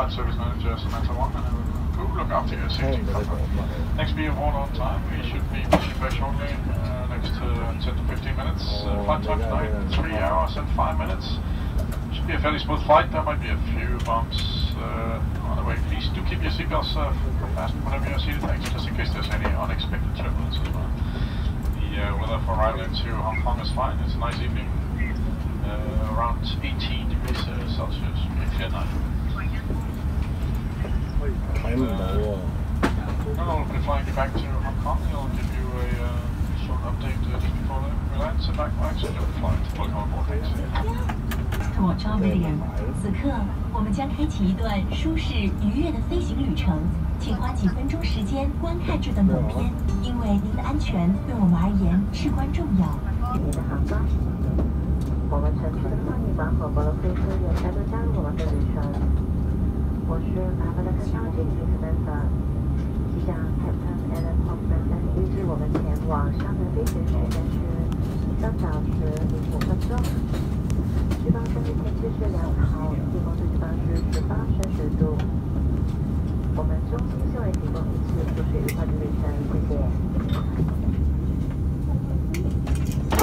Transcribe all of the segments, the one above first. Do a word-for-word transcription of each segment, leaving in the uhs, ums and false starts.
flight service manager as a matter one, and I will go look after your safety cover. Next be on on time, we should be pushing back shortly, uh, next uh, ten to fifteen minutes. Uh, flight time tonight, three hours and five minutes. Should be a fairly smooth flight, there might be a few bumps uh, on the way. Please do keep your seatbelts uh, fastened whenever you're seated next, just in case there's any unexpected turbulence as well. The uh, weather for arrival into Hong Kong is fine, it's a nice evening. Uh, around eighteen degrees uh, Celsius, clear night. And, uh, I'll be flying you back to Hong Kong. I'll give you a uh, short update uh, just before the relax and back back, so you'll fly to Hong Kong more things. To watch our video. 此刻我们将开启一段舒适愉悦的飞行旅程，请花几分钟时间观看这段短片，因为您的安全对我们而言至关重要。你的航班是什么？ 我们城市的抗疫版和俄罗斯科研才都加入我们的旅程。我是阿巴拉克商业局的 Samantha， 机长 Captain Alan Hoffman预计我们前往上海飞行时间是一个小时零五分钟。预报天气天气是良好，最高最高是十八摄氏度。我们衷心向您提供一次舒适愉快的旅程，谢谢。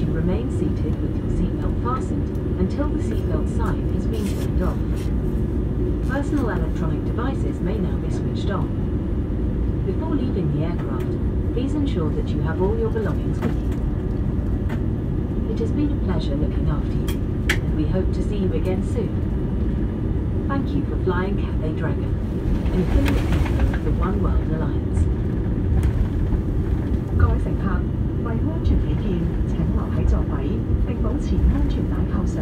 should remain seated with your seatbelt fastened until the seatbelt sign has been turned off. Personal electronic devices may now be switched on. Before leaving the aircraft, please ensure that you have all your belongings with you. It has been a pleasure looking after you, and we hope to see you again soon. Thank you for flying Cathay Dragon, an affiliate company of the One World Alliance. 各位乘客，為安全起見，請留喺座位並保持安全帶扣上。